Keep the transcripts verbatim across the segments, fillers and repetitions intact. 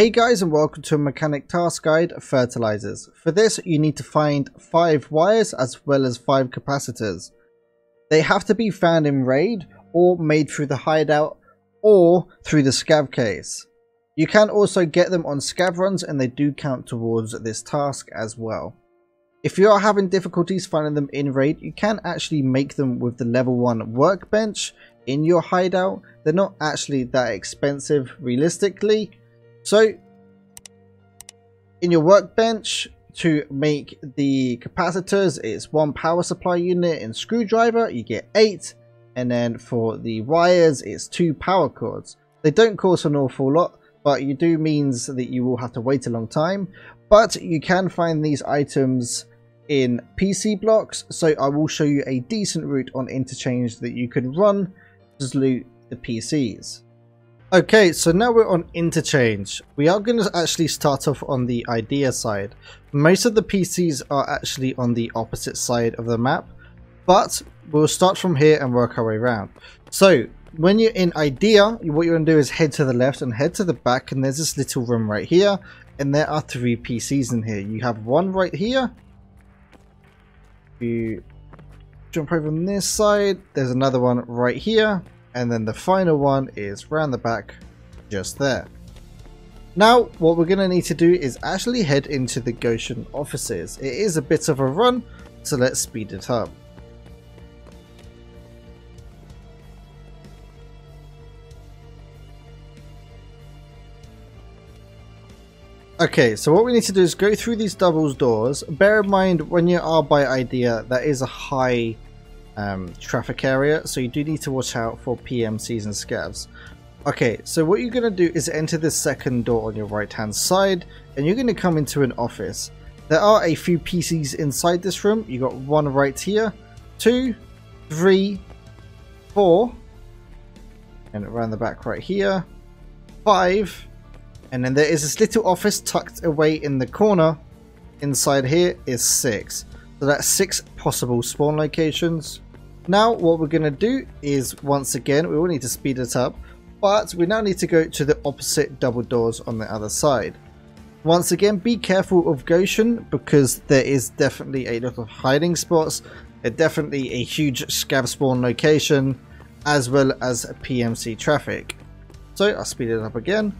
Hey guys, and welcome to Mechanic Task Guide Fertilizers. For this you need to find five wires as well as five capacitors. They have to be found in raid or made through the hideout or through the scav case. You can also get them on scav runs and they do count towards this task as well. If you are having difficulties finding them in raid, you can actually make them with the level one workbench in your hideout. They're not actually that expensive realistically. So in your workbench, to make the capacitors, it's one power supply unit and screwdriver, you get eight, and then for the wires it's two power cords. They don't cost an awful lot, but you do means that you will have to wait a long time. But you can find these items in P C blocks, so I will show you a decent route on Interchange that you can run to loot the P Cs. Okay, so now we're on Interchange. We are going to actually start off on the Idea side. Most of the P Cs are actually on the opposite side of the map, but we'll start from here and work our way around. So when you're in Idea, what you're going to do is head to the left and head to the back, and there's this little room right here, and there are three P Cs in here. You have one right here. You jump over on this side, there's another one right here. And then the final one is round the back, just there. Now, what we're going to need to do is actually head into the Goshan offices. It is a bit of a run, so let's speed it up. Okay, so what we need to do is go through these doubles doors. Bear in mind, when you are by Idea, that is a high Um, traffic area, so you do need to watch out for P M Cs and scavs. Okay, so what you're going to do is enter this second door on your right hand side, and you're going to come into an office. There are a few P Cs inside this room. You got one right here, two, three, four, and around the back right here, five, and then there is this little office tucked away in the corner. Inside here is six. So that's six possible spawn locations. Now what we're going to do is, once again, we will need to speed it up, but we now need to go to the opposite double doors on the other side. Once again, be careful of Goshan, because there is definitely a lot of hiding spots, definitely a huge scav spawn location, as well as P M C traffic. So I'll speed it up again.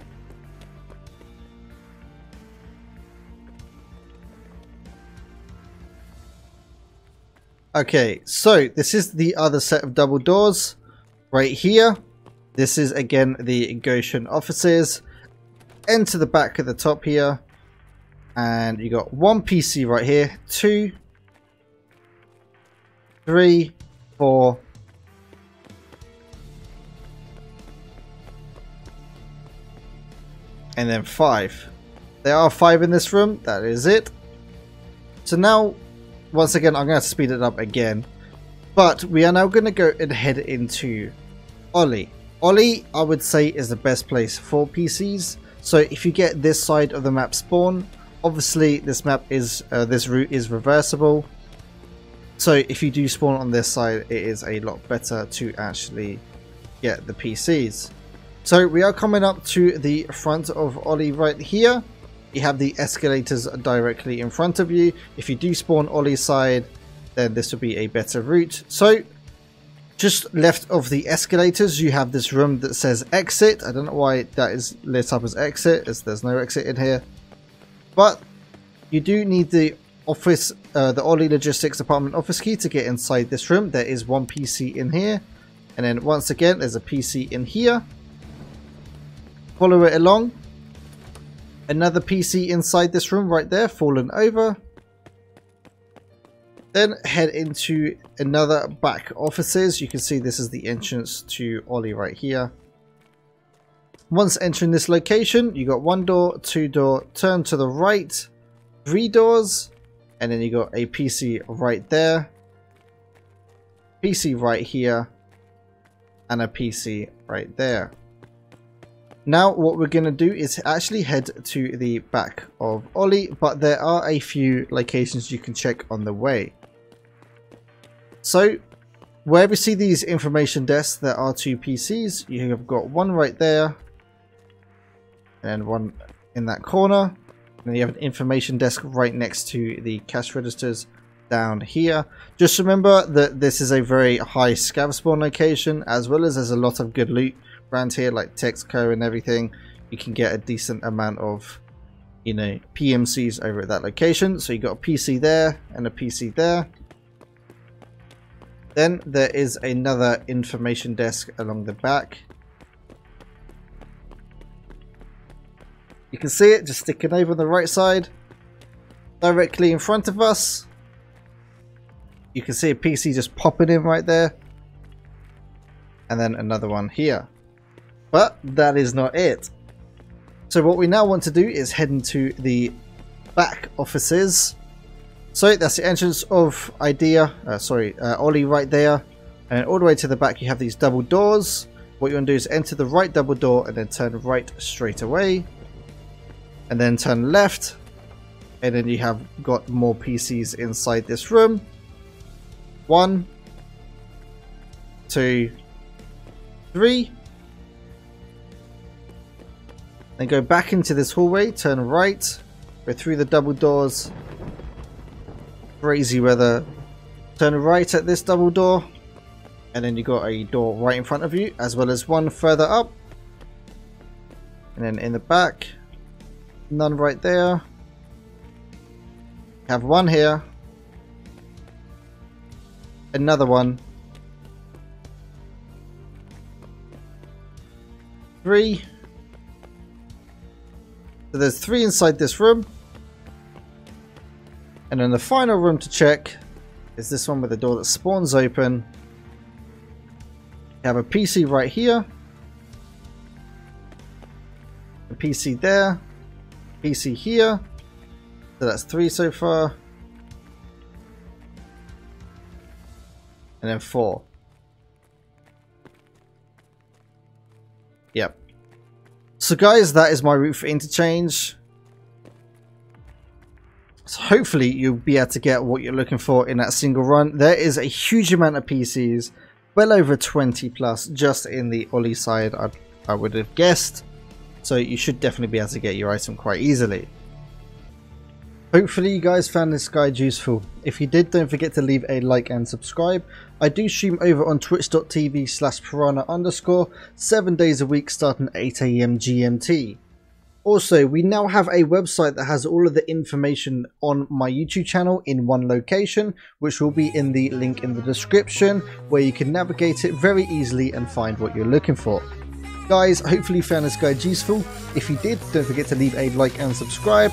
Okay, so this is the other set of double doors right here. This is again the Goshan offices. Enter the back at the top here, and you got one P C right here, two, three, four, and then five. There are five in this room. That is it. So now, once again, I'm going to have to speed it up again, but we are now going to go and head into O L I. O L I, I would say, is the best place for P Cs. So if you get this side of the map spawn, obviously this map is uh, this route is reversible. So if you do spawn on this side, it is a lot better to actually get the P Cs. So we are coming up to the front of O L I right here. You have the escalators directly in front of you. If you do spawn O L I side, then this will be a better route. So just left of the escalators, you have this room that says exit. I don't know why that is lit up as exit, as there's no exit in here. But you do need the office, uh, the O L I logistics department office key to get inside this room. There is one P C in here, and then once again there's a P C in here. Follow it along. Another P C inside this room right there, fallen over. Then head into another back offices. You can see this is the entrance to O L I right here. Once entering this location, you got one door, two door, turn to the right, three doors, and then you got a P C right there, P C right here, and a P C right there. Now what we're going to do is actually head to the back of O L I, but there are a few locations you can check on the way. So where we see these information desks, there are two P Cs. You have got one right there and one in that corner. And then you have an information desk right next to the cash registers down here. Just remember that this is a very high scav spawn location, as well as there's a lot of good loot around here, like Texco and everything. You can get a decent amount of, you know, P M Cs over at that location. So you got a P C there and a P C there. Then there is another information desk along the back. You can see it just sticking over on the right side. Directly in front of us, you can see a P C just popping in right there. And then another one here. But that is not it. So what we now want to do is head into the back offices. So that's the entrance of Idea, uh, sorry, uh, O L I right there. And all the way to the back you have these double doors. What you want to do is enter the right double door and then turn right straight away. And then turn left. And then you have got more P Cs inside this room. One. Two. Three. Then go back into this hallway, turn right, go through the double doors. Crazy weather. Turn right at this double door, and then you got a door right in front of you, as well as one further up. And then in the back, none right there. Have one here, another one, three. So there's three inside this room. And then the final room to check is this one with the door that spawns open. You have a P C right here. A P C there. P C here. So that's three so far. And then four. Yep. So guys, that is my route for Interchange. So hopefully you'll be able to get what you're looking for in that single run. There is a huge amount of P Cs, well over twenty plus, just in the O L I side, I, I would have guessed. So you should definitely be able to get your item quite easily. Hopefully you guys found this guide useful. If you did, don't forget to leave a like and subscribe. I do stream over on twitch dot t v slash piranha underscore seven days a week starting at eight A M G M T. Also, we now have a website that has all of the information on my YouTube channel in one location, which will be in the link in the description, where you can navigate it very easily and find what you're looking for. Guys, hopefully you found this guide useful. If you did, don't forget to leave a like and subscribe.